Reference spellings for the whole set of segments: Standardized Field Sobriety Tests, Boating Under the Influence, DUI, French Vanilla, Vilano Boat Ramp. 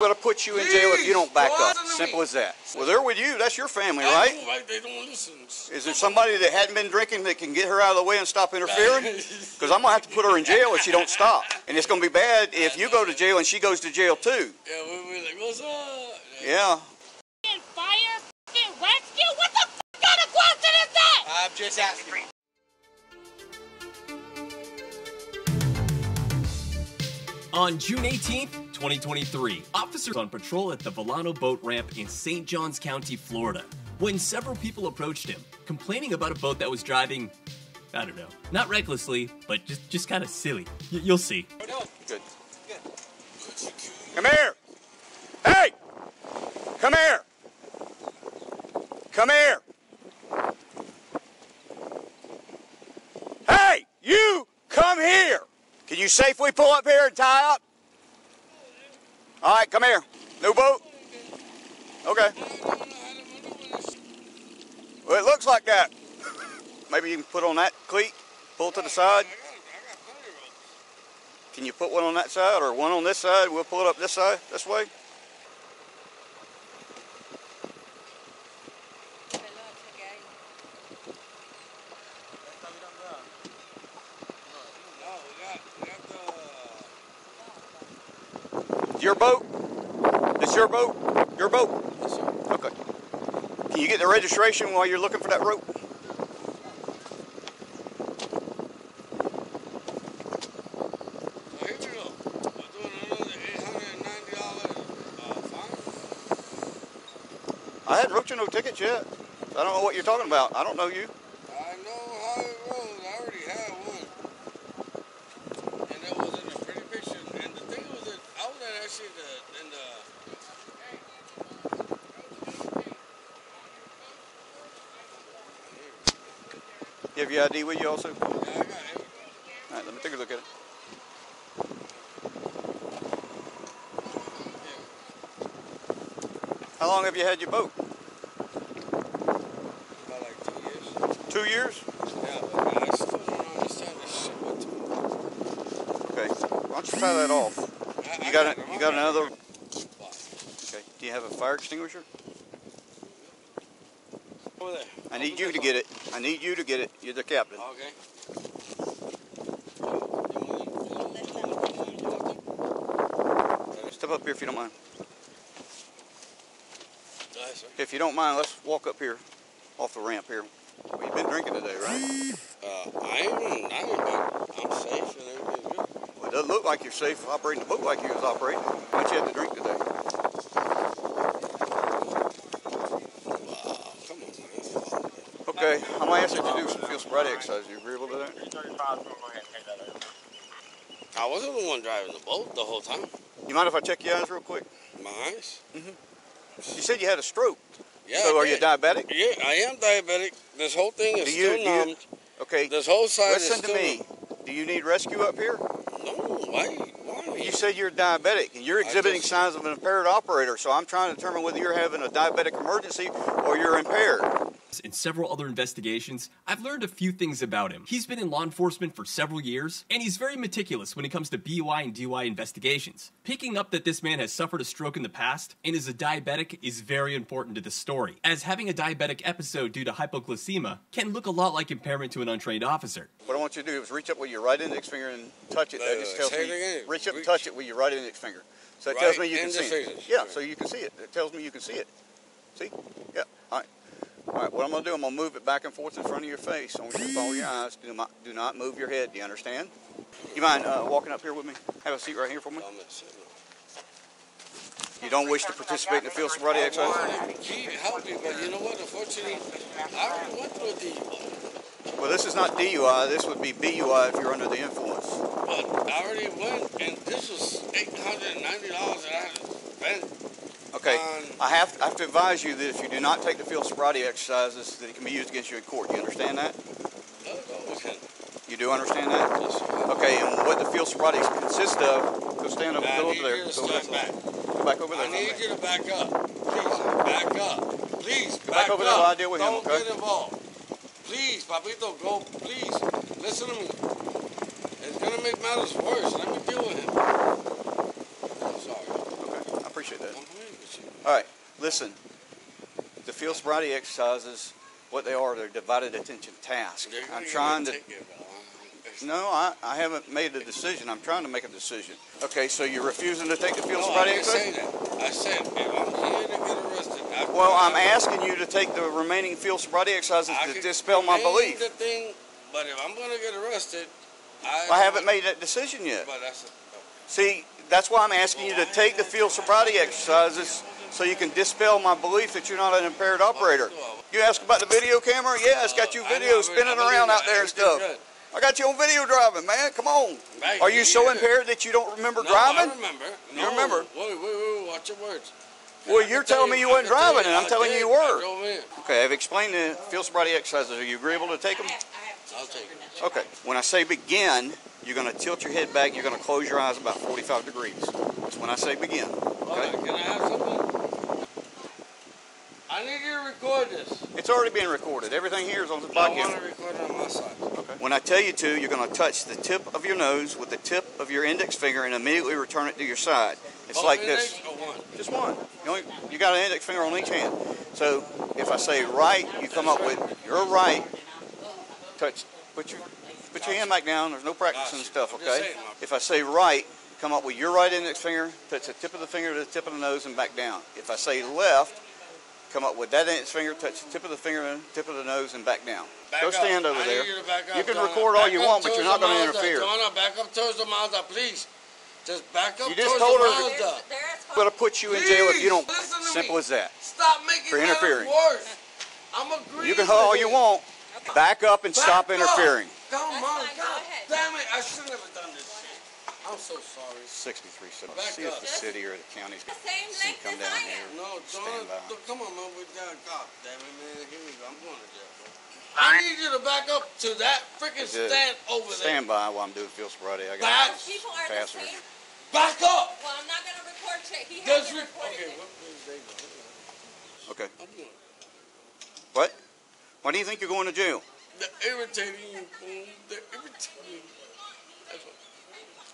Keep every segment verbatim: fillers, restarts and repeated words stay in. Going to put you in jail if you don't back up. Simple as that. Well, they're with you. That's your family, right? They don't listen. Is there somebody that hadn't been drinking that can get her out of the way and stop interfering? Because I'm going to have to put her in jail if she don't stop. And it's going to be bad if you go to jail and she goes to jail, too. Yeah, we're like, what's up? Yeah. Fire, rescue? What the f*** kind of question is that? I'm just asking. On June eighteenth, twenty twenty-three, officers on patrol at the Vilano Boat Ramp in Saint Johns County, Florida, when several people approached him, complaining about a boat that was driving, I don't know, not recklessly, but just, just kind of silly. Y- you'll see. Oh, no. Good. Good. Come here! Hey! Come here! Come here! Hey! You come here! Can you safely pull up here and tie up? All right, come here. New boat? Okay. Well, it looks like that. Maybe you can put on that cleat, pull it to the side. Can you put one on that side or one on this side? We'll pull it up this side, this way. Your boat? It's your boat? Your boat? Okay. Can you get the registration while you're looking for that rope? I hadn't wrote you no tickets yet. I don't know what you're talking about. I don't know you. I know how it rolls. I already have one. The, in the... You have your I D with you also? Yeah, I got it. All right, let me take a look at it. How long have you had your boat? About like two years. Two years? Yeah, but I still don't understand this shit with two. Okay, why don't you tie that off? You got a, you got another? Okay. Do you have a fire extinguisher? Over there. I need you to get it. I need you to get it. You're the captain. Okay. Step up here if you don't mind. If you don't mind, let's walk up here, off the ramp here. Well, you've been drinking today, right? Uh, I ain't. I ain't. I'm safe and everything's good. It doesn't look like you're safe operating the boat like you was operating. How much you had to drink today? Wow, come on, man. Okay, I'm going to ask you to do some field sobriety exercise. Are you agreeable to that? I wasn't the one driving the boat the whole time. You mind if I check your eyes real quick? My eyes? Mm-hmm. You said you had a stroke. Yeah. So are you diabetic? Yeah, I am diabetic. This whole thing is you, still numbed. You, okay. This whole side is still numbed. Listen to me. Do you need rescue up here? Why? Why? You said you're diabetic, and you're exhibiting just... signs of an impaired operator, so I'm trying to determine whether you're having a diabetic emergency or you're impaired. In several other investigations, I've learned a few things about him. He's been in law enforcement for several years, and he's very meticulous when it comes to B U I and D U I investigations. Picking up that this man has suffered a stroke in the past and is a diabetic is very important to the story, as having a diabetic episode due to hypoglycemia can look a lot like impairment to an untrained officer. What I want you to do is reach up with your right index finger and touch it. That no, just tells me, it reach up and touch it with your right index finger. So it right tells me you can see it. Yeah, right. So you can see it. It tells me you can see it. See? Yeah. All right. All right, what I'm going to do, I'm going to move it back and forth in front of your face. I want you to follow your eyes. Do not, do not move your head. Do you understand? You mind uh, walking up here with me? Have a seat right here for me. You don't wish to participate in the field sobriety exercise? Gee, help me, but you know what? Unfortunately, I already went through a D U I. Well, this is not D U I. This would be B U I if you're under the influence. But I already went, and this was eight hundred ninety dollars that I had spent. Okay, um, I, have to, I have to advise you that if you do not take the field sobriety exercises, that it can be used against you in court. Do you understand that? No, no, okay. You do understand that? Yes, okay, and what the field sobriety consists of, go stand up and go over there. Go back. Go back over there. I need you to back up. Please, back up. Please, go back over there. I'll deal with him, okay? Don't get involved. Please, Papito, go. Please, listen to me. It's going to make matters worse. Let me deal with him. I'm sorry. Okay, I appreciate it. All right, listen. The field sobriety exercises, what they are, they're divided attention tasks. I'm trying to... No, I, I haven't made a decision. I'm trying to make a decision. Okay, so you're refusing to take the field sobriety exercise? I said, if I'm clean and get arrested... I've well, I'm asking you to take the remaining field sobriety exercises I to dispel my belief. The thing, but if I'm going to get arrested... I, well, I haven't made that decision yet. But that's a, okay. See, that's why I'm asking well, you to take the field sobriety exercises so you can dispel my belief that you're not an impaired operator. You ask about the video camera? Yeah, it's got you video spinning around out there and stuff. I got you on video driving, man. Come on. Are you so impaired that you don't remember driving? No, I remember. You remember? Wait, wait, wait. Watch your words. Well, you're telling me you weren't driving, and I'm telling you you were. Okay, I've explained the field sobriety exercises. Are you agreeable to take them? I'll take them. Okay. When I say begin, you're going to tilt your head back. You're going to close your eyes about forty-five degrees. That's when I say begin. Okay. Can I have something? I need you to record this. It's already being recorded. Everything here is on the podcast. I want to record it on my side. Okay. When I tell you to, you're going to touch the tip of your nose with the tip of your index finger and immediately return it to your side. It's Both like this. One? Just one. You, only, you got an index finger on each hand. So if I say right, you come up with your right. Touch. Put your put your hand back down. There's no practicing stuff. Okay. If I say right, come up with your right index finger. Touch the tip of the finger to the tip of the nose and back down. If I say left. Come up with that index finger, touch the tip of the finger and tip of the nose, and back down. Back Go stand up. over I there. You, you can record all you want, but you're not going to interfere. Donna, back up towards the mouth, please. Just back up you just towards told the mouth. There's, there's I'm going to put you in please, jail if you don't. Simple as that. Stop making for interfering. Worse. I'm agreeing. You can hold all you want. Okay. Back up and back stop up. interfering. Come That's on, God damn it! I shouldn't have done this. I'm so sorry. sixty-three so see if the city or the county's the same see, come down I here. No, don't, don't. Come on, man. We got God damn it, man. Here we go. I'm going to jail, bro. I need you to back up to that freaking stand over there. Stand by while I'm doing field sobriety. I got people are the same. Back up. Well, I'm not going to record it. He has re recorded okay, it. Okay. Okay. What? Why do you think you're going to jail? They're irritating you, fool. They're irritating you. That's what.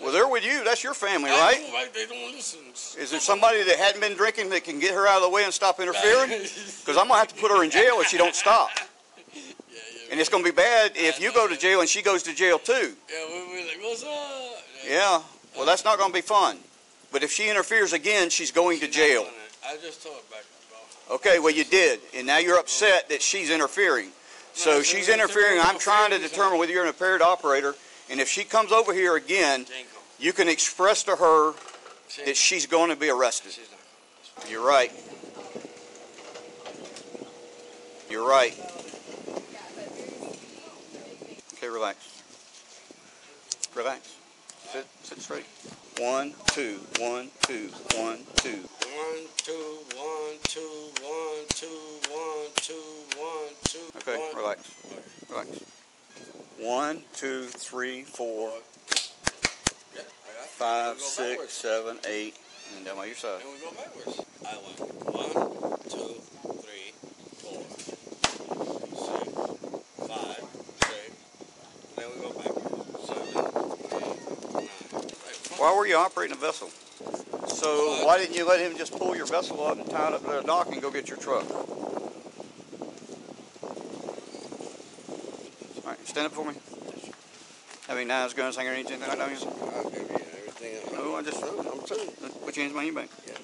Well, they're with you. That's your family, right? I know, right? They don't listen. Is there somebody that hadn't been drinking that can get her out of the way and stop interfering? Because I'm going to have to put her in jail if she don't stop. Yeah, yeah, and it's going to be bad if you go to jail and she goes to jail, too. Yeah, we're like, what's up? Yeah, yeah. Well, that's not going to be fun. But if she interferes again, she's going to jail. I just told her back up, bro. Okay, well, you did. And now you're upset that she's interfering. So she's interfering. I'm trying to determine whether you're an impaired operator. And if she comes over here again, you can express to her that she's going to be arrested. You're right. You're right. Okay, relax. Relax. Sit, sit straight. One, two, one, two, one, two. One, two, one, two, one, two, one, two, one, two. Okay, relax. Relax. One, two, three, four, five, six, seven, eight, and down by your side. And we go backwards. I went one, two, three, four, six, five, six. Then we go backwards. Seven, eight, nine. Why were you operating a vessel? So why didn't you let him just pull your vessel up and tie it up to the dock and go get your truck? Stand up for me. Have any knives, guns, hangers, anything like that? I'll give you everything. No, I just I'm telling you. Put your hands behind your back. Yes.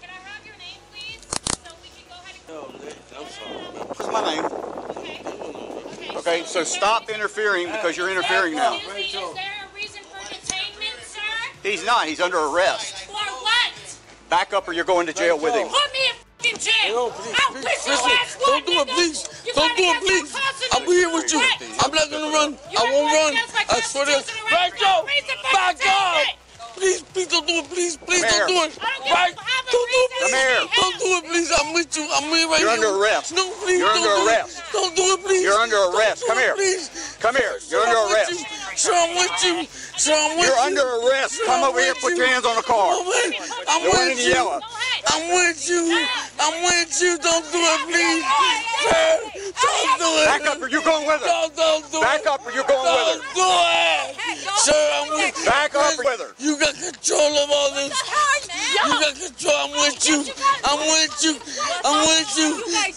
Can I have your name, please? So we can go ahead and no, I'm sorry. My name. Okay. Okay, so stop interfering because you're interfering now. Is there a reason for detainment, sir? He's not. He's under arrest. Back up or you're going to jail with him. Put me in f***ing jail. No, please, I'll piss your ass. Don't do it, please. Don't do it, please. I'll be here with you. I'm not going to run. I won't run. I swear to God. Back up. Back up. Please, please don't do it. Please, please don't do it. Back. Don't do it, please. Don't do it, please. I'm with you. I'm here right now. You're under arrest. No, please. You're under arrest. Don't do it, please. You're under arrest. Come here. Come here. You're under arrest. Sure, I'm with you. Sure, I'm with you. You're under arrest. Come over here. Put your hands on the car. I'm with you. I'm with you. I'm with you. Don't do it, please. Don't do it. Back up or you're going with her. Don't, don't do Back it. Back up or you're going don't with her. Don't do it. Sir, I'm with you. Back up or with her. You got control of all this. You got control. I'm with you. I'm with you. I'm with you.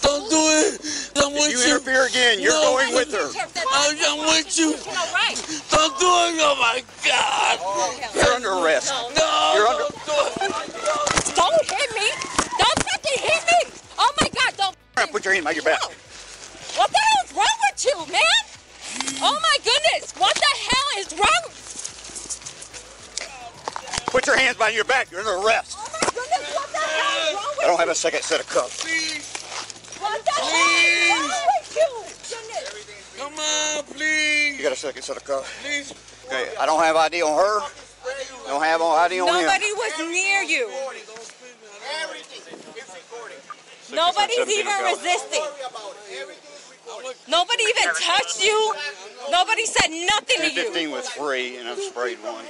Don't do it. I'm with you. If you interfere again, you're no. going with her. I'm with you. Don't do it. Oh, my God. Oh, you're under arrest. No. You're under arrest. Don't hit me. Don't fucking hit me. Oh, my God. Don't. Put your hand on your back. No. What the hell is wrong with you, man? Oh, my goodness. What the hell is wrong? Put your hands behind your back. You're under arrest. Oh, my goodness. What the hell is wrong with you? I don't have a second set of cuffs. Please. What the hell is wrong with you? Goodness. Come on, please. You got a second set of cuffs? Please. Okay, I don't have I D on her. I don't have I D on him. Nobody was near you. Nobody's even resisting. Nobody even touched you. Nobody said nothing to you. fifteen was free, and I've sprayed one. And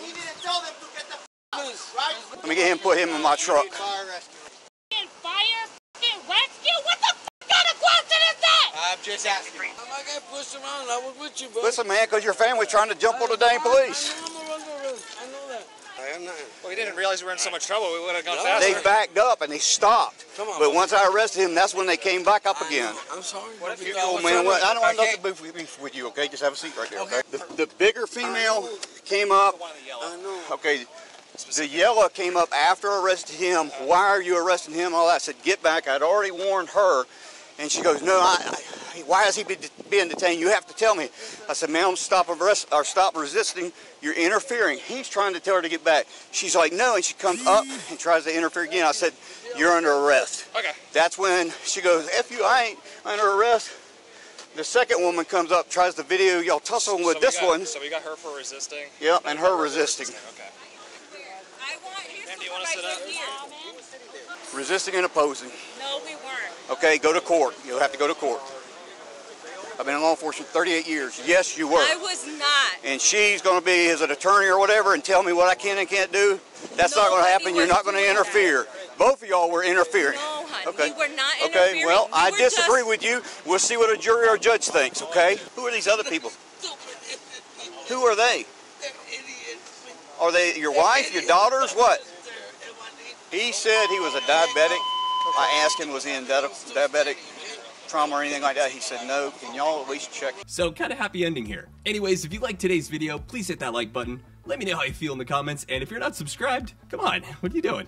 you didn't tell them to get the f*** out. Let me get him, put him in my truck. Fire f***ing rescue? What the f*** kind of question is that? I'm just asking. I'm not going to push him out. I was with you, bro. Listen, man, because your family's trying to jump on the dang police. Well, we didn't realize we were in so much trouble, we would have gone no, faster. They backed up and they stopped. Come on, but once I arrested him, that's when they came back up again. I'm sorry. What if you oh, man, well, I don't want nothing to do with you, okay? Just have a seat right there, okay? okay? The, the bigger female came up. I know. Okay, the yellow came up after I arrested him. Why are you arresting him? All that. I said, get back. I'd already warned her. And she goes, no, I, I, why is he be, being detained? You have to tell me. I said, ma'am, stop, arrest, or stop resisting. You're interfering. He's trying to tell her to get back. She's like, no, and she comes up and tries to interfere again. I said, you're under arrest. Okay. That's when she goes, F you, I ain't under arrest. The second woman comes up, tries to video y'all tussling with so this got, one. So we got her for resisting? Yep, and her, her resisting. resisting. Okay. I want you to do you want to sit up? Here. Resisting and opposing. No, we weren't. Okay, go to court. You'll have to go to court. I've been in law enforcement thirty-eight years. Yes, you were. I was not. And she's going to be his attorney or whatever and tell me what I can and can't do. That's Nobody not going to happen. You're not going to interfere. That. Both of y'all were interfering. No, honey. Okay. We were not interfering. Okay, well, we I disagree just... with you. We'll see what a jury or judge thinks, okay? Who are these other people? Who are they? Are they your wife, your daughters, what? He said he was a diabetic. I asked him, was he in diabetic trauma or anything like that? He said, no. Can y'all at least check? So kind of happy ending here. Anyways, if you liked today's video, please hit that like button. Let me know how you feel in the comments. And if you're not subscribed, come on, what are you doing?